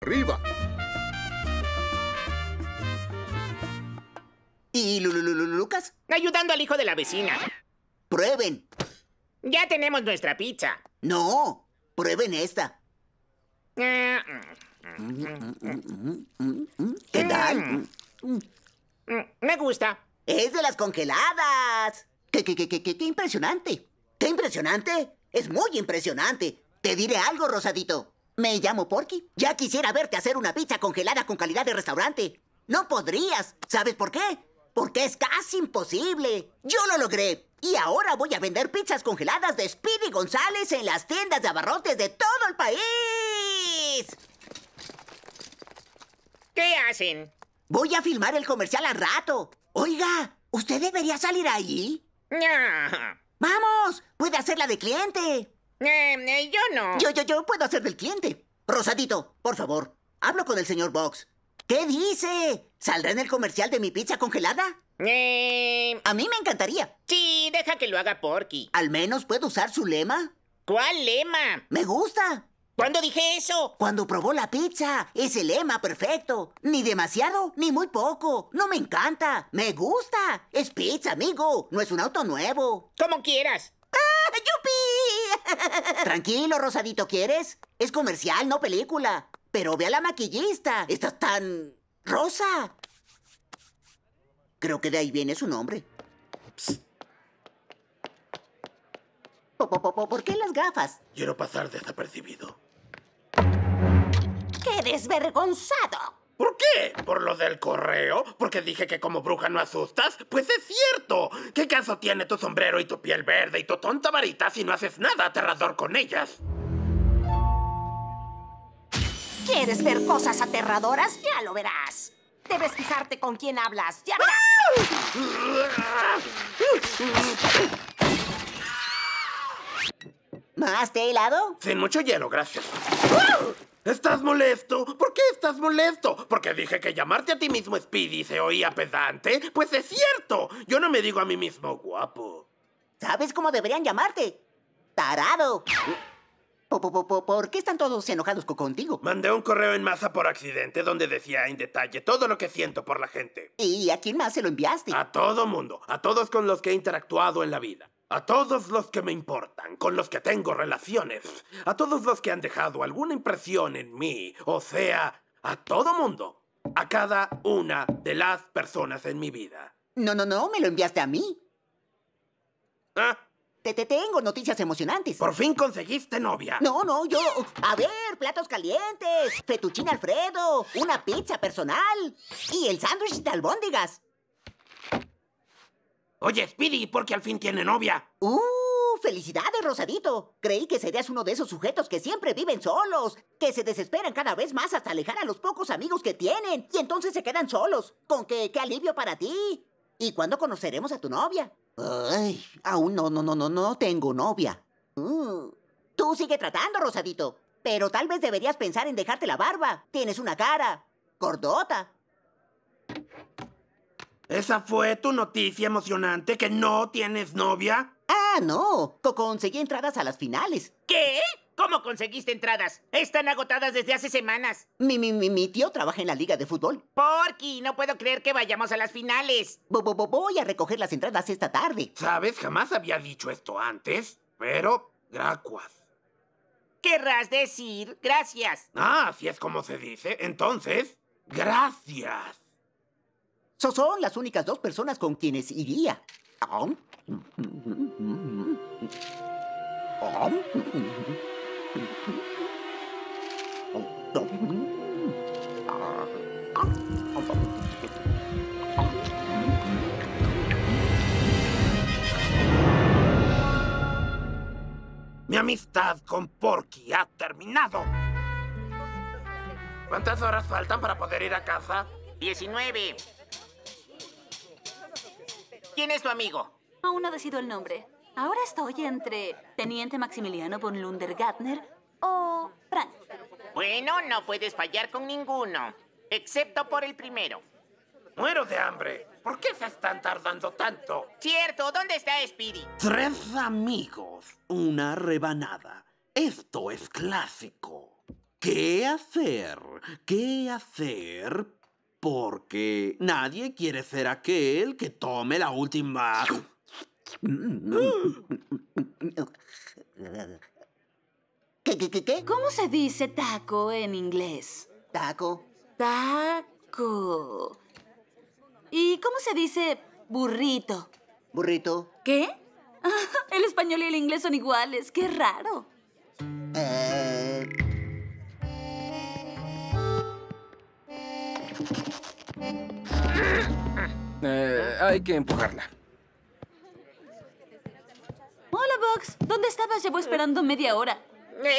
arriba. ¿Y Lucas? Ayudando al hijo de la vecina. ¡Prueben! Ya tenemos nuestra pizza. No, prueben esta. ¿Qué tal? Me gusta. ¡Es de las congeladas! ¡Qué impresionante! ¡Qué impresionante! ¡Es muy impresionante! Te diré algo, Rosadito. Me llamo Porky. Ya quisiera verte hacer una pizza congelada con calidad de restaurante. No podrías. ¿Sabes por qué? Porque es casi imposible. Yo lo logré. Y ahora voy a vender pizzas congeladas de Speedy González en las tiendas de abarrotes de todo el país. ¿Qué hacen? Voy a filmar el comercial al rato. Oiga, ¿usted debería salir ahí? No. ¡Vamos! ¡Puede hacer la de cliente! Yo no. Yo puedo hacer del cliente. Rosadito, por favor, hablo con el señor Bugs. ¿Qué dice? ¿Saldrá en el comercial de mi pizza congelada? A mí me encantaría. Sí, deja que lo haga Porky. ¿Al menos puedo usar su lema? ¿Cuál lema? ¡Me gusta! ¿Cuándo dije eso? Cuando probó la pizza. Es el lema perfecto. Ni demasiado, ni muy poco. No me encanta. Me gusta. Es pizza, amigo. No es un auto nuevo. Como quieras. ¡Ah, yupi! Tranquilo, Rosadito, ¿quieres? Es comercial, no película. Pero ve a la maquillista. Estás tan... rosa. Creo que de ahí viene su nombre. Psst. ¿Por qué las gafas? Quiero pasar desapercibido. ¡Qué desvergonzado! ¿Por qué? ¿Por lo del correo? ¿Porque dije que como bruja no asustas? ¡Pues es cierto! ¿Qué caso tiene tu sombrero y tu piel verde y tu tonta varita si no haces nada aterrador con ellas? ¿Quieres ver cosas aterradoras? Ya lo verás. Debes fijarte con quién hablas. ¡Ya verás! ¿Más té helado? Sin mucho hielo, gracias. ¡Ah! ¿Estás molesto? ¿Por qué estás molesto? ¿Porque dije que llamarte a ti mismo Speedy se oía pedante? ¡Pues es cierto! Yo no me digo a mí mismo guapo. ¿Sabes cómo deberían llamarte? ¡Tarado! ¿Por qué están todos enojados contigo? Mandé un correo en masa por accidente donde decía en detalle todo lo que siento por la gente. ¿Y a quién más se lo enviaste? A todo mundo, a todos con los que he interactuado en la vida. A todos los que me importan, con los que tengo relaciones, a todos los que han dejado alguna impresión en mí, o sea, a todo mundo, a cada una de las personas en mi vida. No, me lo enviaste a mí. ¿Ah? Tengo noticias emocionantes. Por fin conseguiste novia. No, yo... A ver, platos calientes, fettuccine Alfredo, una pizza personal y el sándwich de albóndigas. Oye, Speedy, ¿por qué al fin tiene novia? ¡Felicidades, Rosadito! Creí que serías uno de esos sujetos que siempre viven solos, que se desesperan cada vez más hasta alejar a los pocos amigos que tienen, y entonces se quedan solos. ¿Con qué alivio para ti? ¿Y cuándo conoceremos a tu novia? Ay, aún no tengo novia. Tú sigue tratando, Rosadito, pero tal vez deberías pensar en dejarte la barba. Tienes una cara gordota. ¿Esa fue tu noticia emocionante, que no tienes novia? Ah, no. Conseguí entradas a las finales. ¿Qué? ¿Cómo conseguiste entradas? Están agotadas desde hace semanas. Mi tío trabaja en la liga de fútbol. Porky, no puedo creer que vayamos a las finales. Voy a recoger las entradas esta tarde. ¿Sabes? Jamás había dicho esto antes, pero gracias. ¿Querrás decir gracias? Ah, así es como se dice. Entonces, gracias. Son las únicas dos personas con quienes iría. Mi amistad con Porky ha terminado. ¿Cuántas horas faltan para poder ir a casa? 19. ¿Quién es tu amigo? Aún no decido el nombre. Ahora estoy entre Teniente Maximiliano von Lundergartner o Frank. Bueno, no puedes fallar con ninguno, excepto por el primero. Muero de hambre. ¿Por qué se están tardando tanto? Cierto, ¿dónde está Speedy? 3 amigos, una rebanada. Esto es clásico. ¿Qué hacer? ¿Qué hacer? Porque nadie quiere ser aquel que tome la última... ¿Qué? ¿Cómo se dice taco en inglés? Taco. Taco. ¿Y cómo se dice burrito? Burrito. ¿Qué? El español y el inglés son iguales. ¡Qué raro! Hay que empujarla. Hola, Bugs. ¿Dónde estabas? Llevo esperando media hora.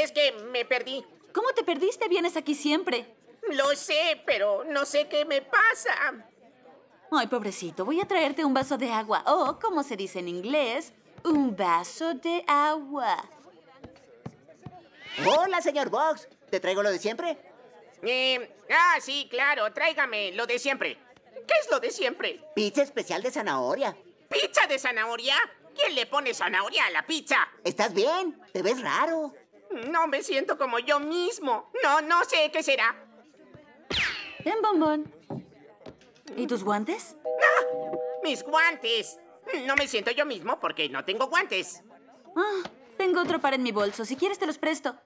Es que me perdí. ¿Cómo te perdiste? Vienes aquí siempre. Lo sé, pero no sé qué me pasa. Ay, pobrecito, voy a traerte un vaso de agua. O, como se dice en inglés, un vaso de agua. Hola, señor Bugs. ¿Te traigo lo de siempre? Sí, claro. Tráigame lo de siempre. ¿Qué es lo de siempre? Pizza especial de zanahoria. ¿Pizza de zanahoria? ¿Quién le pone zanahoria a la pizza? ¿Estás bien? Te ves raro. No me siento como yo mismo. No sé qué será. Ten bombón. ¿Y tus guantes? ¡Ah! ¡Mis guantes! No me siento yo mismo porque no tengo guantes. Ah, tengo otro par en mi bolso. Si quieres, te los presto.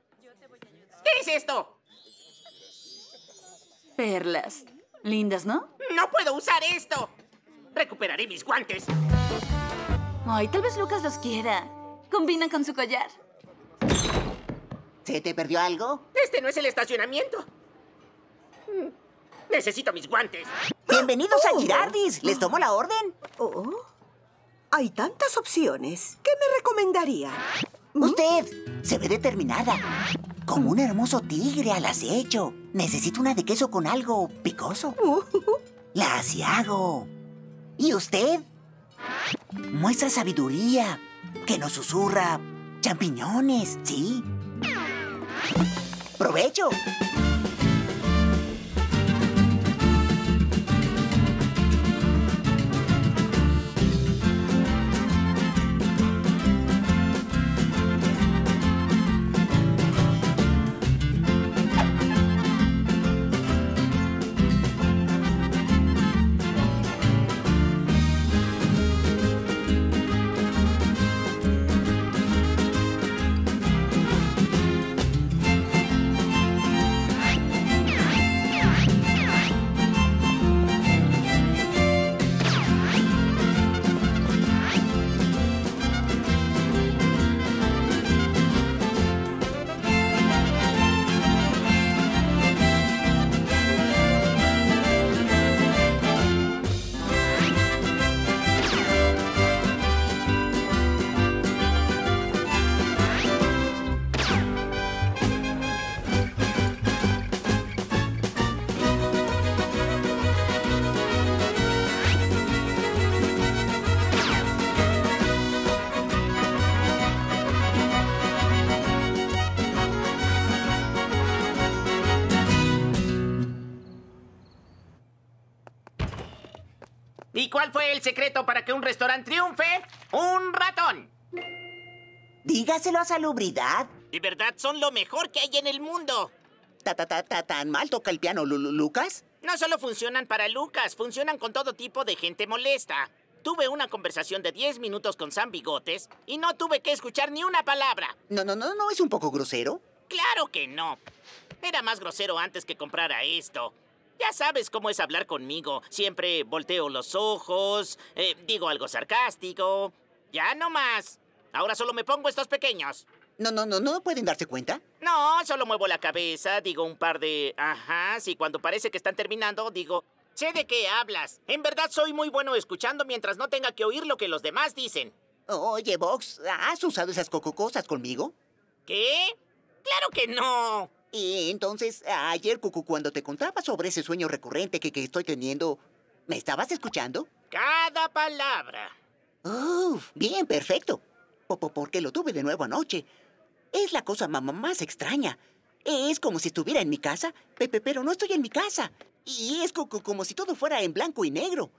¿Qué es esto? Perlas. Lindas, ¿no? ¡No puedo usar esto! Recuperaré mis guantes. Ay, tal vez Lucas los quiera. Combina con su collar. ¿Se te perdió algo? Este no es el estacionamiento. Necesito mis guantes. ¡Bienvenidos a Girardi's! ¿Les tomo la orden? Oh, hay tantas opciones. ¿Qué me recomendaría? Usted se ve determinada. Como un hermoso tigre al acecho. Necesito una de queso con algo picoso. La asiago. ¿Y usted? Muestra sabiduría, que nos susurra champiñones, ¿sí? ¡Provecho! ¿Y cuál fue el secreto para que un restaurante triunfe? ¡Un ratón! Dígaselo a Salubridad. De verdad, son lo mejor que hay en el mundo. ¿Tan mal toca el piano, Lucas? No solo funcionan para Lucas, funcionan con todo tipo de gente molesta. Tuve una conversación de 10 minutos con Sam Bigotes y no tuve que escuchar ni una palabra. ¿No es un poco grosero? ¡Claro que no! Era más grosero antes que comprara esto. Ya sabes cómo es hablar conmigo. Siempre volteo los ojos, digo algo sarcástico. Ya no más. Ahora solo me pongo estos pequeños. ¿No pueden darse cuenta? No, solo muevo la cabeza, digo un par de ajás y cuando parece que están terminando, digo... Sé de qué hablas. En verdad soy muy bueno escuchando mientras no tenga que oír lo que los demás dicen. Oye, Box, ¿has usado esas cosas conmigo? ¿Qué? ¡Claro que no! Y entonces, ayer, Cucu, cuando te contaba sobre ese sueño recurrente que estoy teniendo, ¿me estabas escuchando? Cada palabra. Uf, bien, perfecto. Porque lo tuve de nuevo anoche. Es la cosa más extraña. Es como si estuviera en mi casa, pero no estoy en mi casa. Y es como si todo fuera en blanco y negro.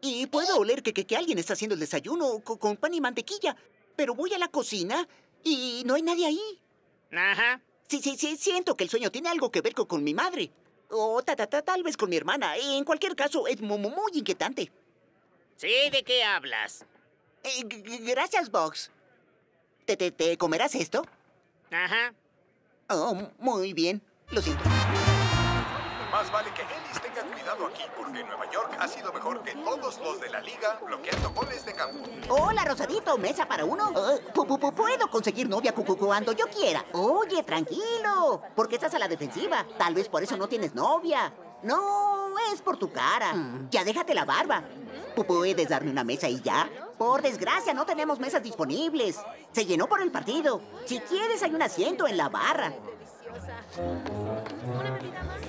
Y puedo oler que alguien está haciendo el desayuno con pan y mantequilla. Pero voy a la cocina y no hay nadie ahí. Ajá. Sí, siento que el sueño tiene algo que ver con mi madre. O tal vez con mi hermana. En cualquier caso, es muy inquietante. Sí, ¿de qué hablas? Gracias, Bugs. ¿Te comerás esto? Ajá. Oh, muy bien. Lo siento. Más vale que Ellis tenga cuidado aquí, porque Nueva York ha sido mejor que todos los de la liga bloqueando goles de campo. Hola, Rosadito. ¿Mesa para uno? Puedo conseguir novia cuando yo quiera. Oye, tranquilo. Porque estás a la defensiva. Tal vez por eso no tienes novia. No, es por tu cara. Ya déjate la barba. ¿Puedes darme una mesa y ya? Por desgracia, no tenemos mesas disponibles. Se llenó por el partido. Si quieres, hay un asiento en la barra. ¿Una bebida más?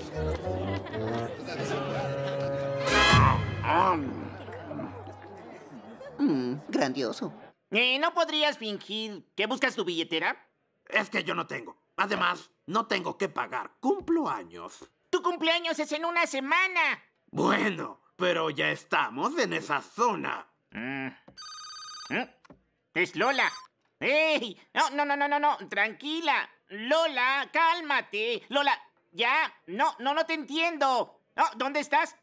Grandioso. ¿No podrías fingir que buscas tu billetera? Es que yo no tengo. Además, no tengo que pagar. Cumplo años. Tu cumpleaños es en una semana. Bueno, pero ya estamos en esa zona. Es Lola. ¡Ey! No, tranquila. Lola, cálmate. Lola, ya. No te entiendo. ¿Dónde estás?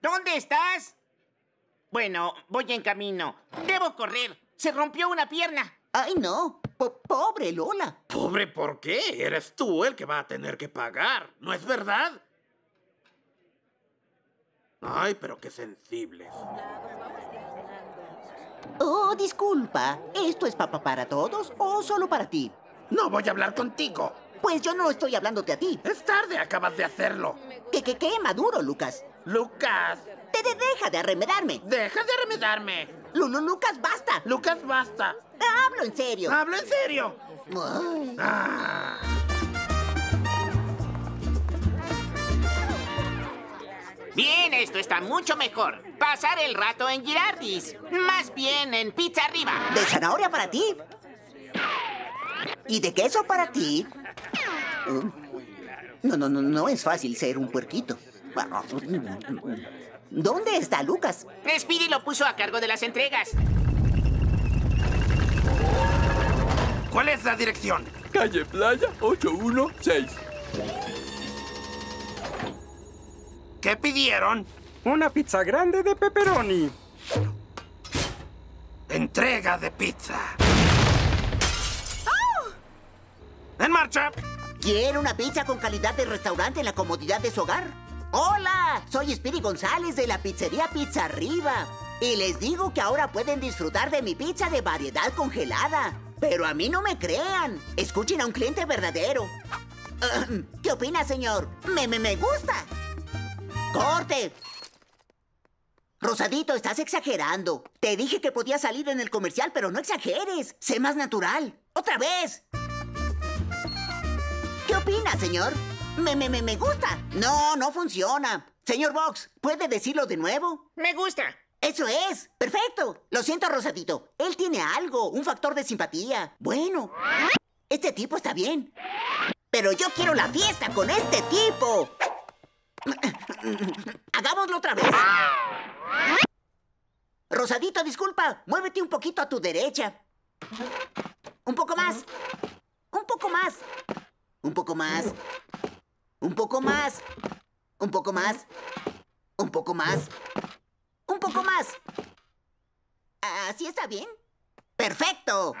¿Dónde estás? Bueno, voy en camino. Debo correr. Se rompió una pierna. ¡Ay, no! Pobre Lola. ¿Pobre por qué? Eres tú el que va a tener que pagar. ¿No es verdad? Ay, pero qué sensibles. Oh, disculpa. ¿Esto es papá para todos o solo para ti? No voy a hablar contigo. Pues yo no estoy hablándote a ti. Es tarde, acabas de hacerlo. ¿Qué maduro, Lucas? Lucas. Deja de arremedarme. Deja de arremedarme. Lucas, basta. Lucas, basta. Hablo en serio. Hablo en serio. Bien, esto está mucho mejor. Pasar el rato en Girardi's. Más bien en Pizza Arriba. De zanahoria para ti. Y de queso para ti. No es fácil ser un puerquito. ¿Dónde está Lucas? Speedy lo puso a cargo de las entregas. ¿Cuál es la dirección? Calle Playa 816. ¿Qué pidieron? Una pizza grande de pepperoni. Entrega de pizza. ¡Oh! ¡En marcha! ¿Quiere una pizza con calidad de restaurante en la comodidad de su hogar? ¡Hola! Soy Speedy González de la pizzería Pizza Arriba. Y les digo que ahora pueden disfrutar de mi pizza de variedad congelada. Pero a mí no me crean. Escuchen a un cliente verdadero. ¿Qué opina, señor? ¡Me gusta! ¡Corte! Rosadito, estás exagerando. Te dije que podía salir en el comercial, pero no exageres. Sé más natural. ¡Otra vez! ¿Qué opina, señor? Me gusta. No funciona. Señor Bugs, ¿puede decirlo de nuevo? Me gusta. Eso es. Perfecto. Lo siento, Rosadito. Él tiene algo, un factor de simpatía. Bueno, este tipo está bien. Pero yo quiero la fiesta con este tipo. Hagámoslo otra vez. Rosadito, disculpa. Muévete un poquito a tu derecha. Un poco más. Un poco más. Un poco más. Un poco más. Un poco más. Un poco más. Un poco más. ¿Así está bien? ¡Perfecto!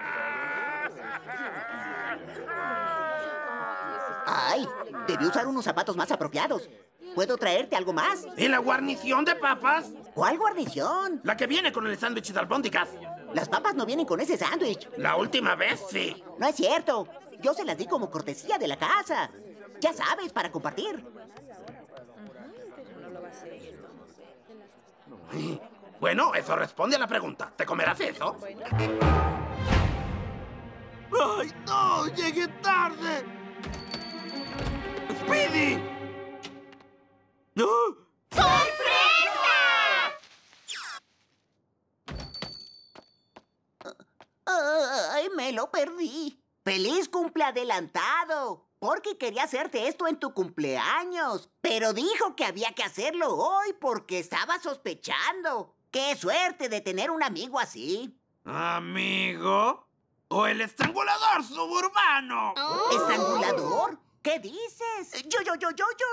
¡Ay! Debí usar unos zapatos más apropiados. ¿Puedo traerte algo más? ¿Y la guarnición de papas? ¿Cuál guarnición? La que viene con el sándwich de albóndigas. Las papas no vienen con ese sándwich. La última vez, sí. No es cierto. Yo se las di como cortesía de la casa. Ya sabes, para compartir. Bueno, eso responde a la pregunta. ¿Te comerás eso? ¡Ay, no! ¡Llegué tarde! ¡Speedy! ¡No! ¡Sorpresa! ¡Ay, me lo perdí! ¡Feliz cumple adelantado! Porky quería hacerte esto en tu cumpleaños, pero dijo que había que hacerlo hoy porque estaba sospechando. ¡Qué suerte de tener un amigo así! ¿Amigo? ¡O el estrangulador suburbano! ¡Oh! ¿Estrangulador? ¿Qué dices? Yo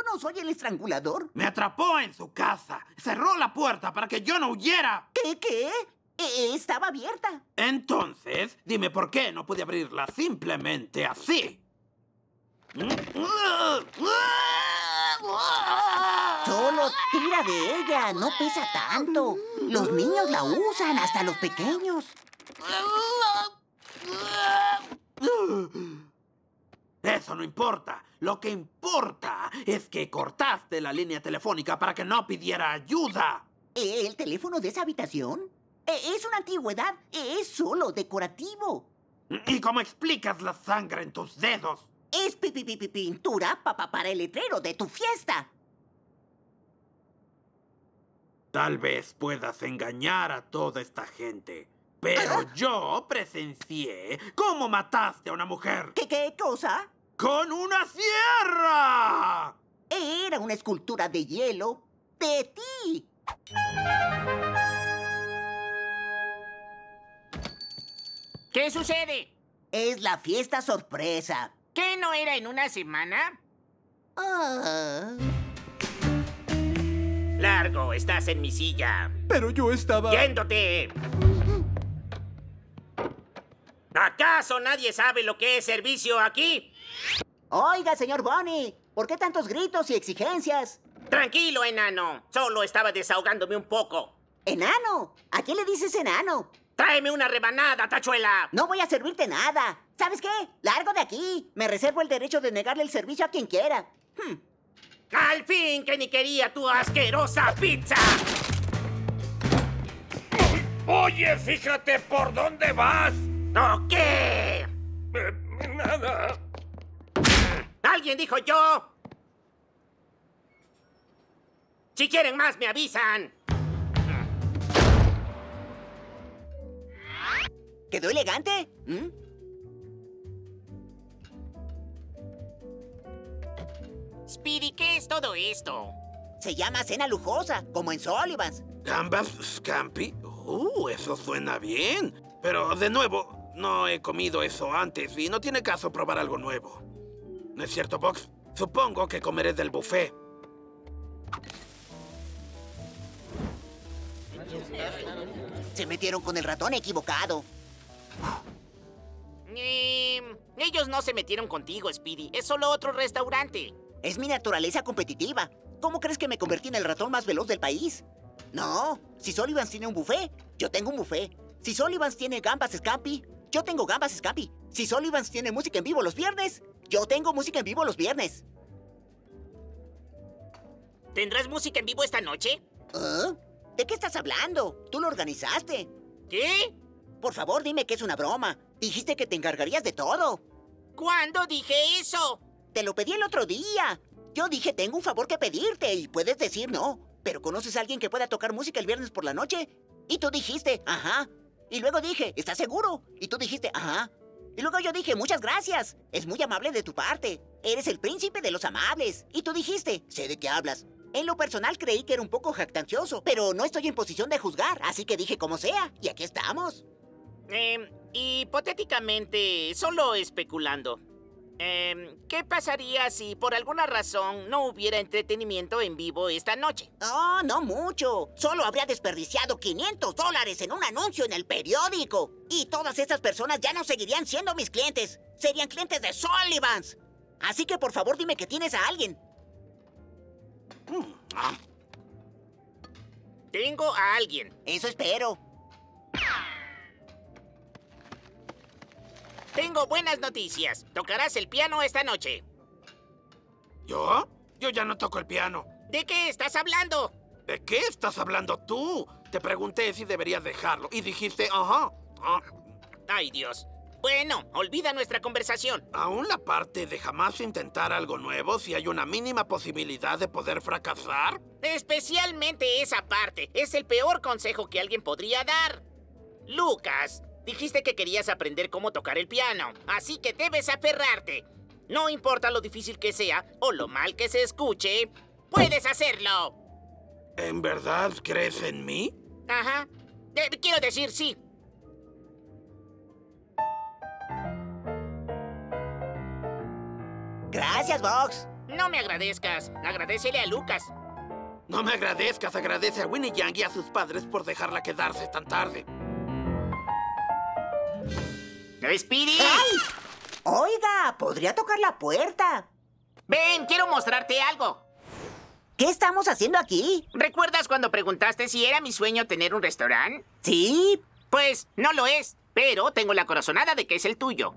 no soy el estrangulador. Me atrapó en su casa. Cerró la puerta para que yo no huyera. ¿Qué? Estaba abierta. Entonces, dime por qué no pude abrirla simplemente así. Solo tira de ella, no pesa tanto. Los niños la usan, hasta los pequeños. Eso no importa. Lo que importa es que cortaste la línea telefónica para que no pidiera ayuda. ¿El teléfono de esa habitación? Es una antigüedad. Es solo decorativo. ¿Y cómo explicas la sangre en tus dedos? Es pintura para el letrero de tu fiesta. Tal vez puedas engañar a toda esta gente. Pero yo presencié cómo mataste a una mujer. ¿Qué cosa? ¡Con una sierra! Era una escultura de hielo de ti. ¿Qué sucede? Es la fiesta sorpresa. ¿Qué no era en una semana? Largo, estás en mi silla. Pero yo estaba... ¡Yéndote! ¿Acaso nadie sabe lo que es servicio aquí? Oiga, señor Bonnie, ¿por qué tantos gritos y exigencias? Tranquilo, enano. Solo estaba desahogándome un poco. ¿Enano? ¿A quién le dices enano? ¡Tráeme una rebanada, tachuela! No voy a servirte nada. ¿Sabes qué? Largo de aquí. Me reservo el derecho de negarle el servicio a quien quiera. ¡Al fin que ni quería tu asquerosa pizza! Oye, fíjate por dónde vas. ¿O qué? Nada. ¿Alguien dijo yo? Si quieren más, me avisan. ¿Quedó elegante? Speedy, ¿qué es todo esto? Se llama cena lujosa, como en Sullivan's. ¿Gambas scampi? Eso suena bien. Pero, de nuevo... No he comido eso antes y no tiene caso probar algo nuevo. ¿No es cierto, Bugs? Supongo que comeré del buffet. Se metieron con el ratón equivocado. Ellos no se metieron contigo, Speedy. Es solo otro restaurante. Es mi naturaleza competitiva. ¿Cómo crees que me convertí en el ratón más veloz del país? No, si Sullivan's tiene un buffet, yo tengo un buffet. Si Sullivan's tiene gambas scampi, yo tengo gambas scampi. Si Sullivan's tiene música en vivo los viernes, yo tengo música en vivo los viernes. ¿Tendrás música en vivo esta noche? ¿De qué estás hablando? Tú lo organizaste. ¿Qué? Por favor, dime que es una broma. Dijiste que te encargarías de todo. ¿Cuándo dije eso? Te lo pedí el otro día. Yo dije, tengo un favor que pedirte y puedes decir no. ¿Pero conoces a alguien que pueda tocar música el viernes por la noche? Y tú dijiste, ajá. Y luego dije, ¿estás seguro? Y tú dijiste, ajá. Y luego yo dije, muchas gracias. Es muy amable de tu parte. Eres el príncipe de los amables. Y tú dijiste, sé de qué hablas. En lo personal creí que era un poco jactancioso, pero no estoy en posición de juzgar, así que dije como sea. Y aquí estamos. Hipotéticamente, solo especulando. ¿Qué pasaría si por alguna razón no hubiera entretenimiento en vivo esta noche? Oh, no mucho. Solo habría desperdiciado $500 en un anuncio en el periódico. Y todas estas personas ya no seguirían siendo mis clientes. Serían clientes de Sullivan's. Así que por favor dime que tienes a alguien. Tengo a alguien. Eso espero. Tengo buenas noticias. Tocarás el piano esta noche. ¿Yo? Yo ya no toco el piano. ¿De qué estás hablando? ¿De qué estás hablando tú? Te pregunté si deberías dejarlo y dijiste, ajá. Ay, Dios. Bueno, olvida nuestra conversación. Aún la parte de jamás intentar algo nuevo si hay una mínima posibilidad de poder fracasar. Especialmente esa parte. Es el peor consejo que alguien podría dar. Lucas... Dijiste que querías aprender cómo tocar el piano, así que debes aferrarte. No importa lo difícil que sea o lo mal que se escuche, ¡puedes hacerlo! ¿En verdad crees en mí? Ajá. Quiero decir, sí. Gracias, Bugs. No me agradezcas. Agradécele a Lucas. No me agradezcas. Agradece a Winnie Young y a sus padres por dejarla quedarse tan tarde. ¡Speedy! ¡Ay! Oiga, podría tocar la puerta. Ven, quiero mostrarte algo. ¿Qué estamos haciendo aquí? ¿Recuerdas cuando preguntaste si era mi sueño tener un restaurante? Sí. Pues no lo es, pero tengo la corazonada de que es el tuyo.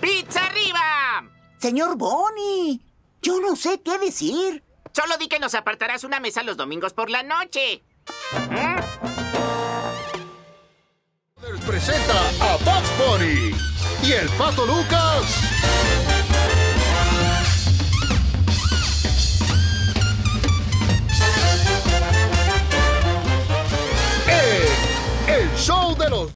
¡Pizza arriba! Señor Bonnie, yo no sé qué decir. Solo di que nos apartarás una mesa los domingos por la noche. Presenta a Bugs Bunny y el Pato Lucas.